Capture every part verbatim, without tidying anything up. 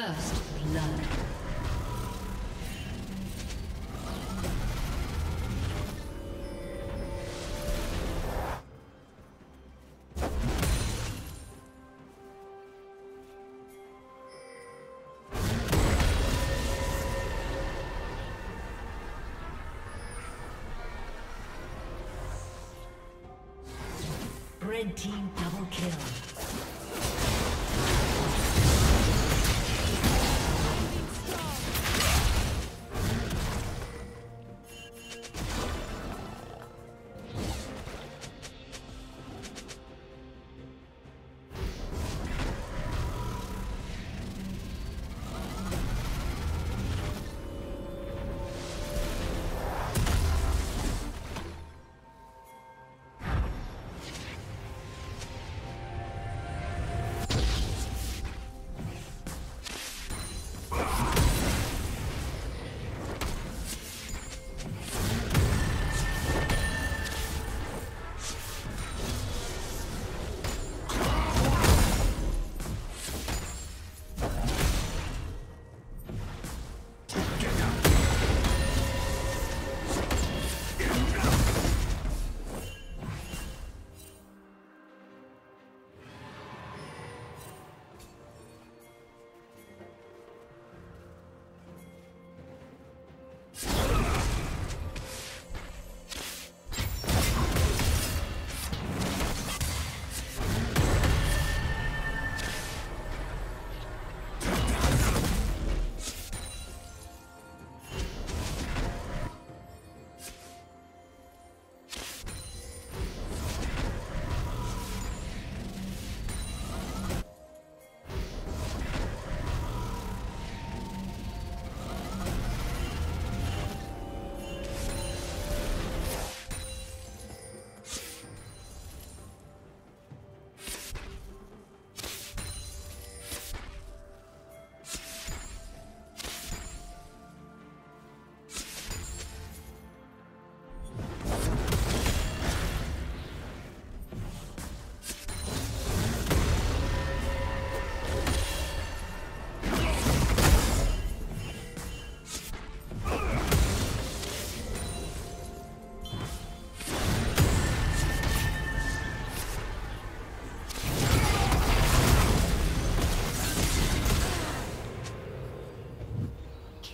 First blood. Red team double kill.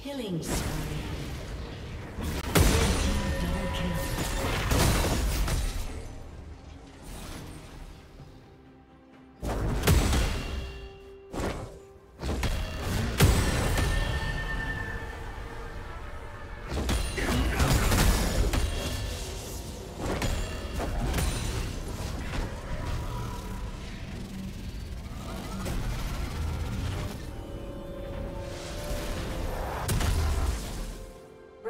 Killing spree. Double kill.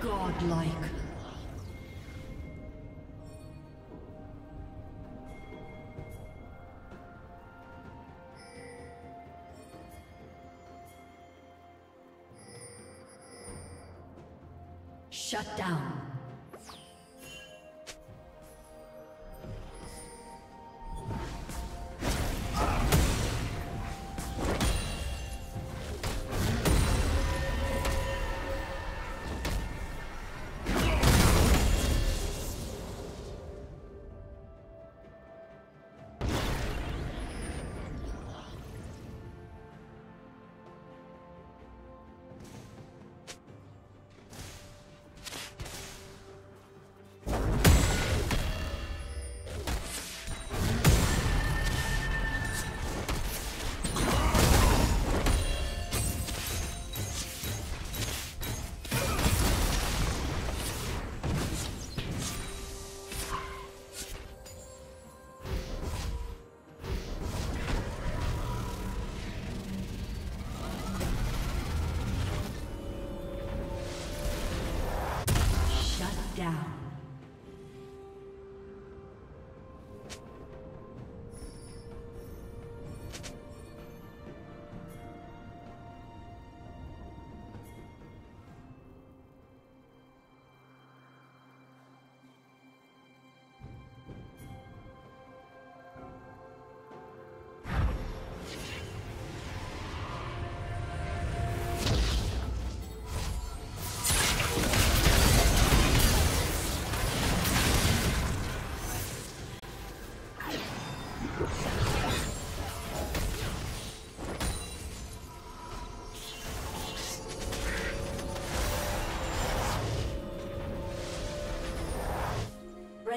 Godlike. Shut down. The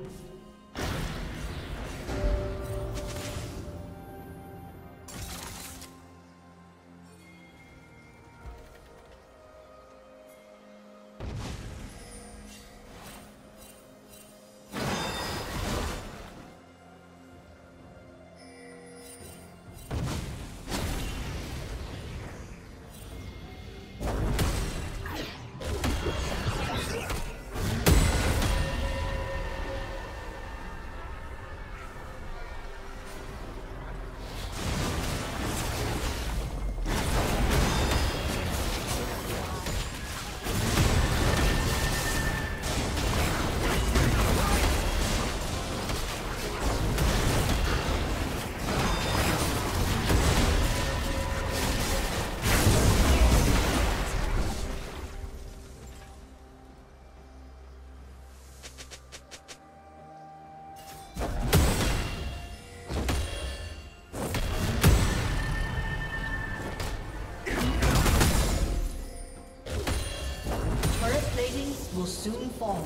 Will soon fall.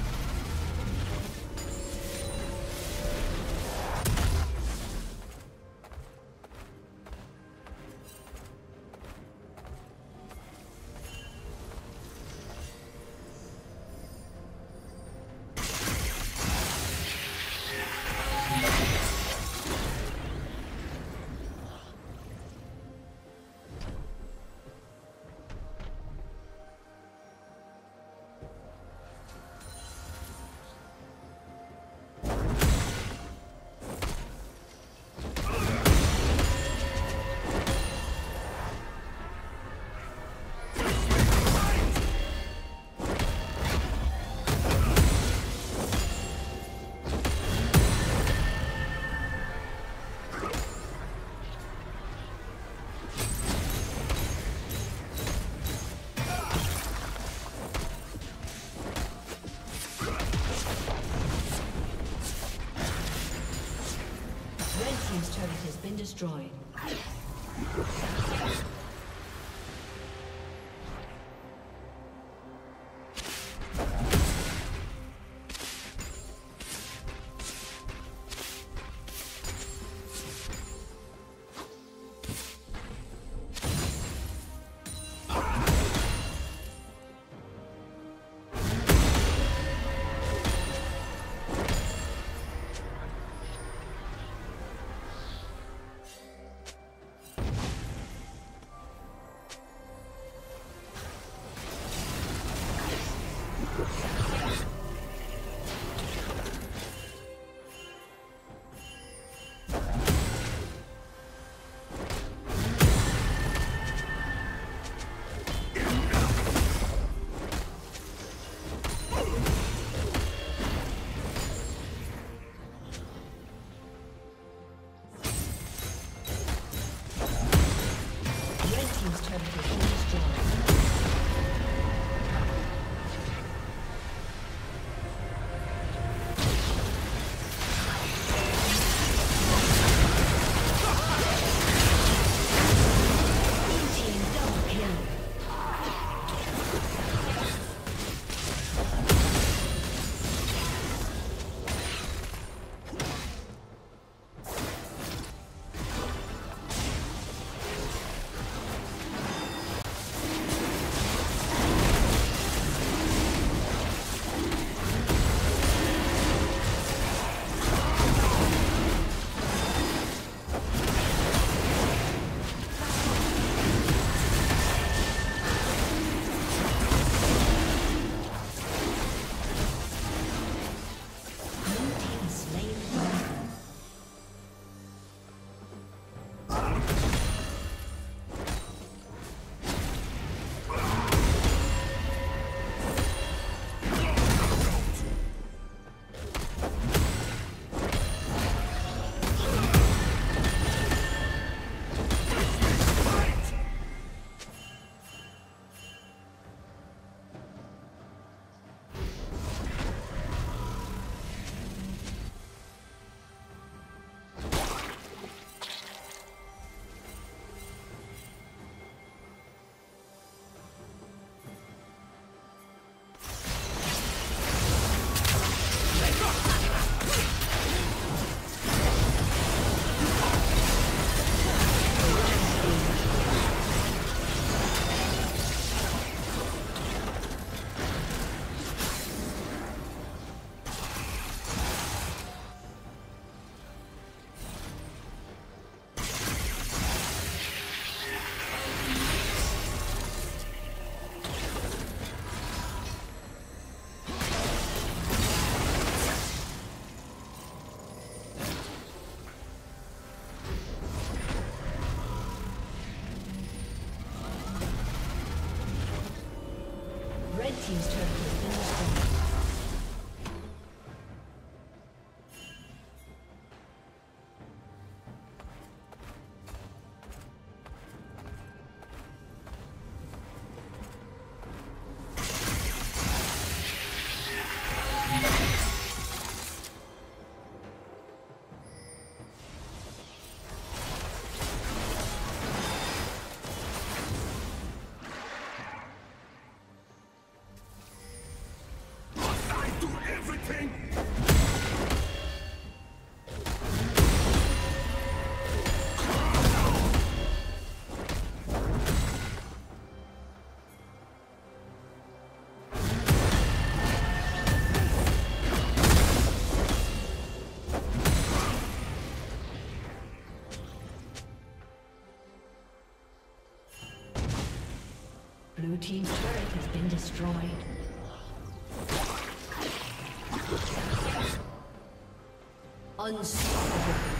team's turret has been destroyed. Team's turret has been destroyed. Blue team's turret has been destroyed. Unstoppable.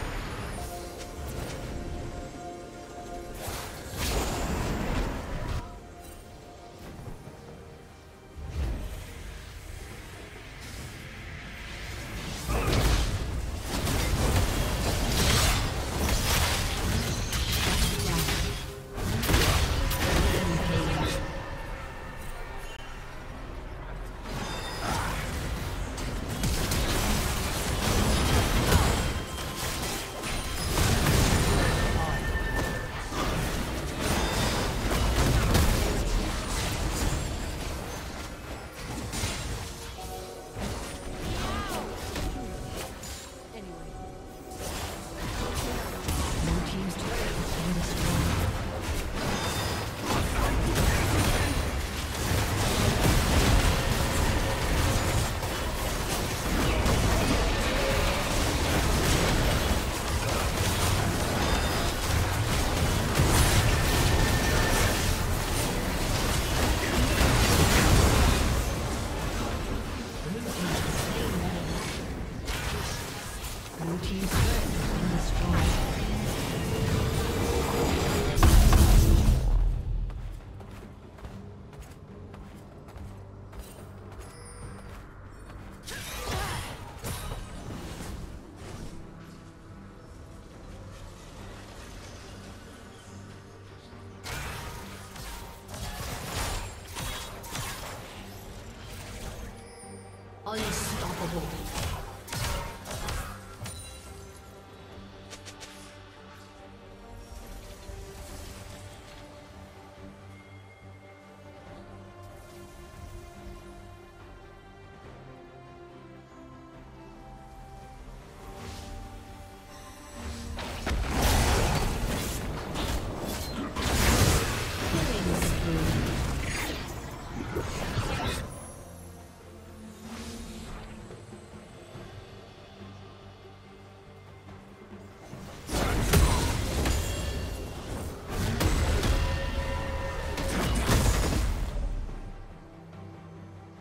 Unstoppable.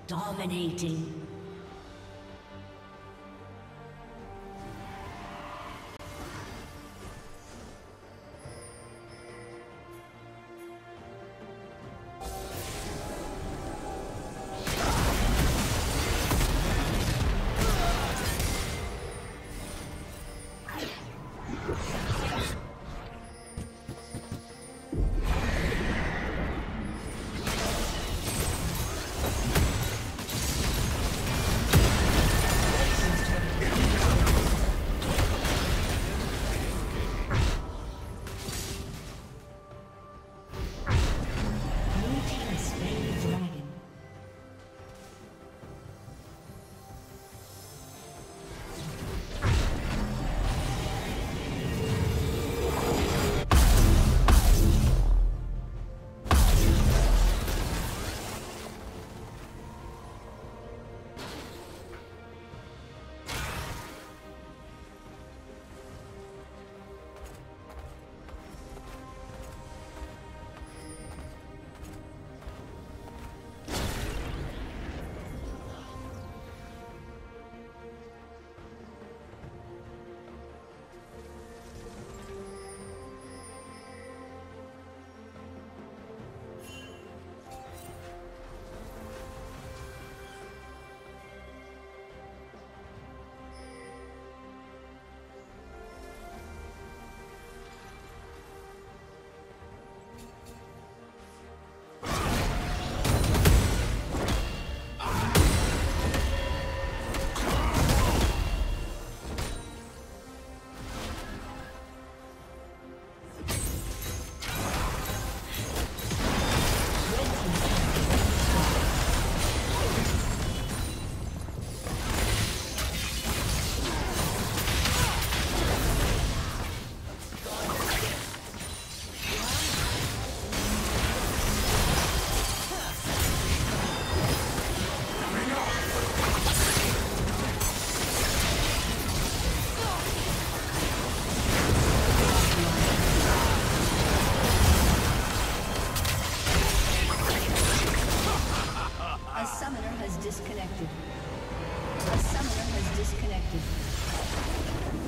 Dominating. Disconnected. A summoner has disconnected.